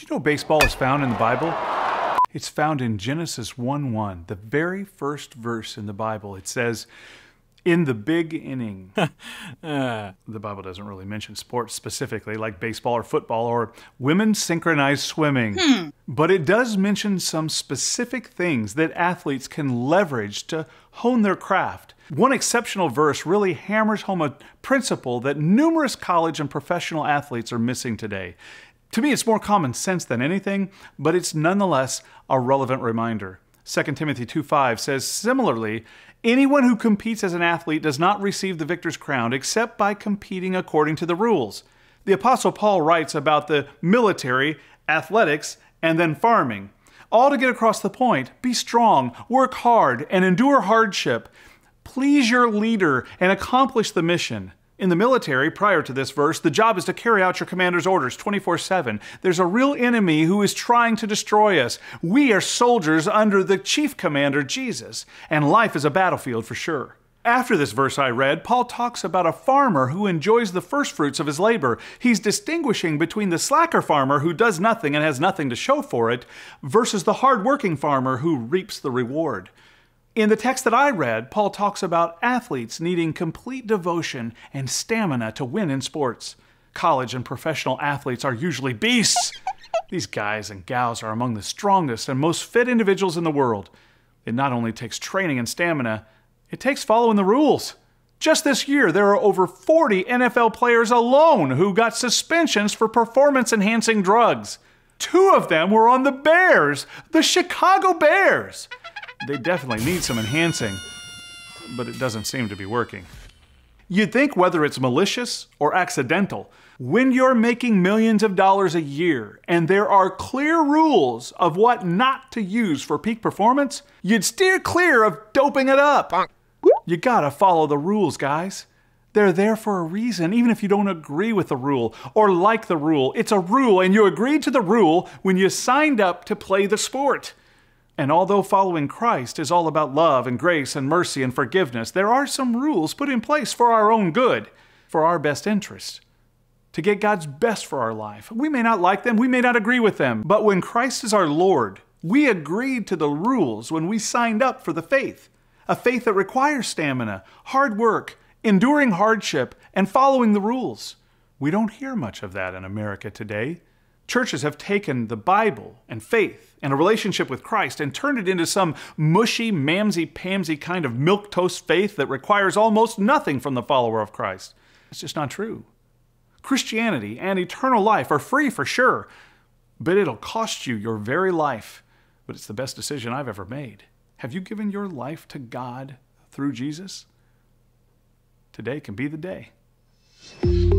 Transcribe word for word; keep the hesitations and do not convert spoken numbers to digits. Did you know baseball is found in the Bible? It's found in Genesis one one, the very first verse in the Bible. It says, in the big inning. uh. The Bible doesn't really mention sports specifically, like baseball or football or women's synchronized swimming. Hmm. But it does mention some specific things that athletes can leverage to hone their craft. One exceptional verse really hammers home a principle that numerous college and professional athletes are missing today. To me, it's more common sense than anything, but it's nonetheless a relevant reminder. Second Timothy two five says, similarly, anyone who competes as an athlete does not receive the victor's crown except by competing according to the rules. The Apostle Paul writes about the military, athletics, and then farming. All to get across the point, be strong, work hard, and endure hardship. Please your leader and accomplish the mission. In the military, prior to this verse, the job is to carry out your commander's orders twenty-four seven. There's a real enemy who is trying to destroy us. We are soldiers under the chief commander, Jesus, and life is a battlefield for sure. After this verse I read, Paul talks about a farmer who enjoys the first fruits of his labor. He's distinguishing between the slacker farmer who does nothing and has nothing to show for it versus the hard-working farmer who reaps the reward. In the text that I read, Paul talks about athletes needing complete devotion and stamina to win in sports. College and professional athletes are usually beasts. These guys and gals are among the strongest and most fit individuals in the world. It not only takes training and stamina, it takes following the rules. Just this year, there are over forty N F L players alone who got suspensions for performance-enhancing drugs. Two of them were on the Bears, the Chicago Bears. They definitely need some enhancing, but it doesn't seem to be working. You'd think whether it's malicious or accidental, when you're making millions of dollars a year and there are clear rules of what not to use for peak performance, you'd steer clear of doping it up. You gotta follow the rules, guys. They're there for a reason, even if you don't agree with the rule or like the rule. It's a rule, and you agreed to the rule when you signed up to play the sport. And although following Christ is all about love and grace and mercy and forgiveness, there are some rules put in place for our own good, for our best interest, to get God's best for our life. We may not like them, we may not agree with them, but when Christ is our Lord, we agreed to the rules when we signed up for the faith, a faith that requires stamina, hard work, enduring hardship, and following the rules. We don't hear much of that in America today. Churches have taken the Bible and faith and a relationship with Christ and turned it into some mushy, mamsy-pamsy kind of milquetoast faith that requires almost nothing from the follower of Christ. It's just not true. Christianity and eternal life are free for sure, but it'll cost you your very life. But it's the best decision I've ever made. Have you given your life to God through Jesus? Today can be the day.